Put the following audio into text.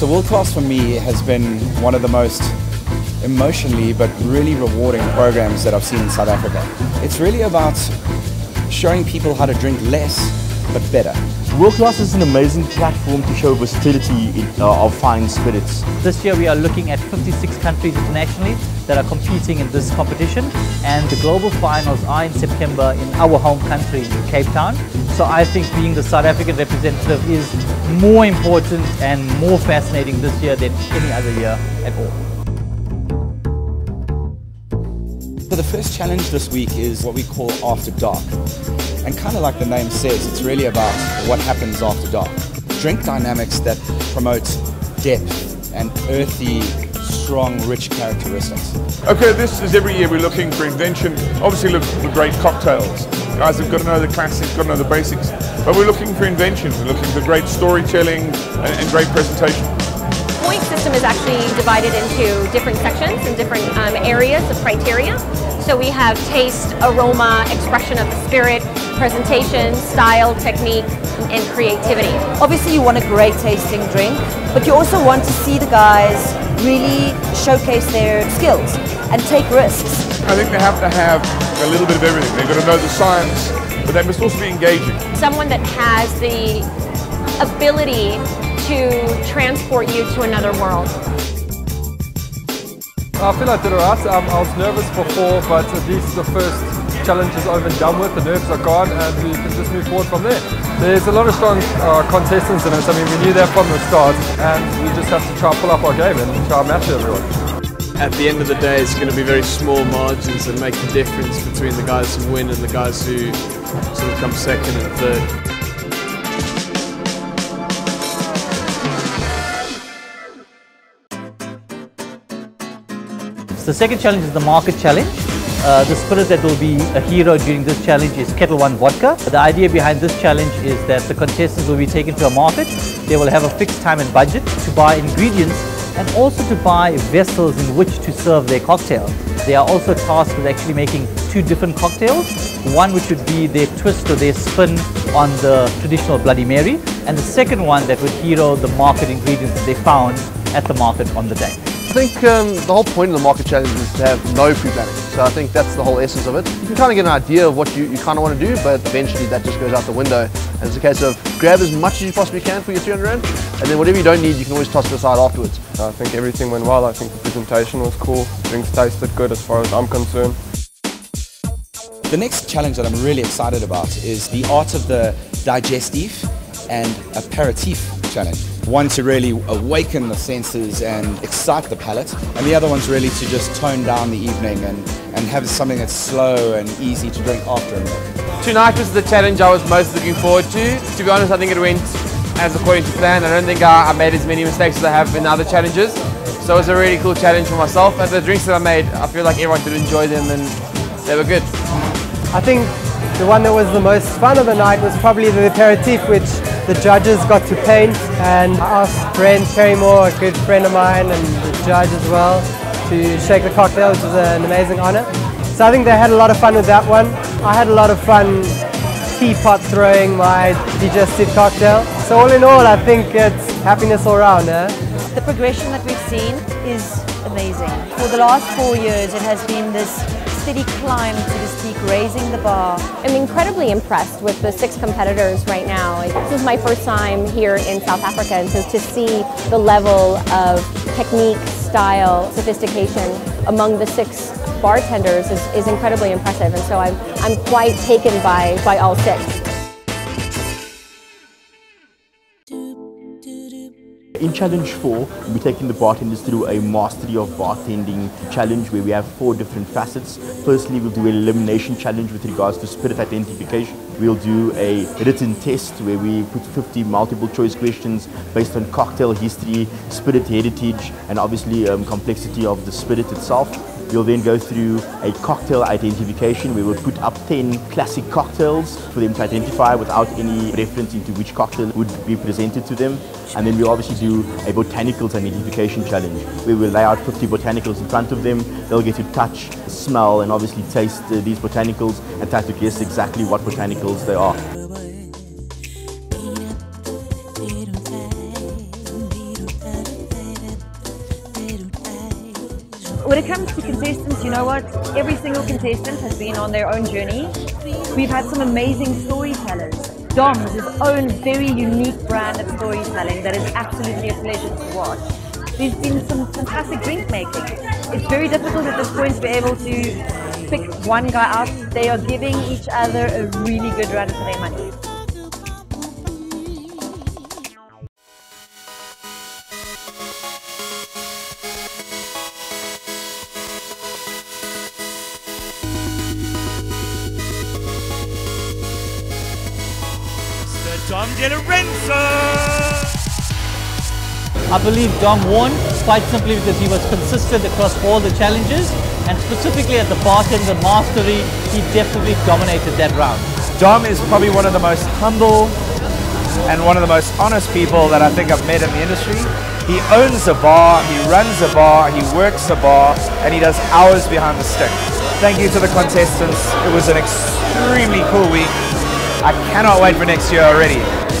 So World Class for me has been one of the most emotionally but really rewarding programs that I've seen in South Africa. It's really about showing people how to drink less but better. World Class is an amazing platform to show versatility of fine spirits. This year we are looking at 56 countries internationally that are competing in this competition, and the global finals are in September in our home country, Cape Town. So I think being the South African representative is more important and more fascinating this year than any other year at all. So the first challenge this week is what we call After Dark. And kind of like the name says, it's really about what happens after dark. Drink dynamics that promote depth and earthy, strong, rich characteristics. Okay, this is every year we're looking for invention. Obviously look for great cocktails. Guys have got to know the classics, got to know the basics. But we're looking for inventions, we're looking for great storytelling and great presentation. The point system is actually divided into different sections and different areas of criteria. So we have taste, aroma, expression of the spirit, presentation, style, technique, and creativity. Obviously you want a great tasting drink, but you also want to see the guys really showcase their skills and take risks. I think they have to have a little bit of everything. They've got to know the science, but they must also be engaging. Someone that has the ability to transport you to another world. I feel I did alright. I was nervous before, but at least the first challenge is over and done with. The nerves are gone and we can just move forward from there. There's a lot of strong contestants in us. I mean, we knew that from the start, and we just have to try and pull up our game and try and match everyone. At the end of the day, it's going to be very small margins that make the difference between the guys who win and the guys who sort of come second and third. The second challenge is the market challenge. The spirit that will be a hero during this challenge is Ketel One Vodka. The idea behind this challenge is that the contestants will be taken to a market. They will have a fixed time and budget to buy ingredients and also to buy vessels in which to serve their cocktail. They are also tasked with actually making two different cocktails, one which would be their twist or their spin on the traditional Bloody Mary, and the second one that would hero the market ingredients that they found at the market on the day. I think the whole point of the market challenge is to have no pre-planning, so I think that's the whole essence of it. You can kind of get an idea of what you kind of want to do, but eventually that just goes out the window, and it's a case of grab as much as you possibly can for your 300 rand, and then whatever you don't need you can always toss it aside afterwards. I think everything went well. I think the presentation was cool, drinks tasted good as far as I'm concerned. The next challenge that I'm really excited about is the art of the digestive and aperitif challenge. One to really awaken the senses and excite the palate, and the other one's really to just tone down the evening and have something that's slow and easy to drink after a meal. Tonight was the challenge I was most looking forward to. To be honest, I think it went as according to plan. I don't think I made as many mistakes as I have in other challenges, so it was a really cool challenge for myself, and the drinks that I made, I feel like everyone did enjoy them and they were good. I think the one that was the most fun of the night was probably the aperitif, which the judges got to paint, and I asked Brent Perrymore, a good friend of mine and the judge as well, to shake the cocktail, which was an amazing honour. So I think they had a lot of fun with that one. I had a lot of fun teapot throwing my digestive cocktail. So all in all, I think it's happiness all round. The progression that we've seen is amazing. For the last 4 years it has been this steady climb to the peak, raising the bar. I'm incredibly impressed with the 6 competitors right now. This is my first time here in South Africa, and so to see the level of technique, style, sophistication among the 6 bartenders is incredibly impressive, and so I'm quite taken by all 6. In challenge 4, we're taking the bartenders through a mastery of bartending challenge where we have 4 different facets. Firstly, we'll do an elimination challenge with regards to spirit identification. We'll do a written test where we put 50 multiple choice questions based on cocktail history, spirit heritage, and obviously complexity of the spirit itself. We'll then go through a cocktail identification where we'll put up 10 classic cocktails for them to identify without any reference into which cocktail would be presented to them. And then we'll obviously do a botanicals identification challenge where we'll lay out 50 botanicals in front of them. They'll get to touch, smell, and obviously taste these botanicals and try to guess exactly what botanicals they are. When it comes to contestants, you know what? Every single contestant has been on their own journey. We've had some amazing storytellers. Dom is his own very unique brand of storytelling that is absolutely a pleasure to watch. There's been some fantastic drink making. It's very difficult at this point to be able to pick one guy out. They are giving each other a really good run for their money. Dom De Lorenzo! I believe Dom won quite simply because he was consistent across all the challenges, and specifically at the bartender mastery, he definitely dominated that round. Dom is probably one of the most humble and one of the most honest people that I think I've met in the industry. He owns a bar, he runs a bar, he works a bar, and he does hours behind the stick. Thank you to the contestants. It was an extremely cool week. I cannot wait for next year already.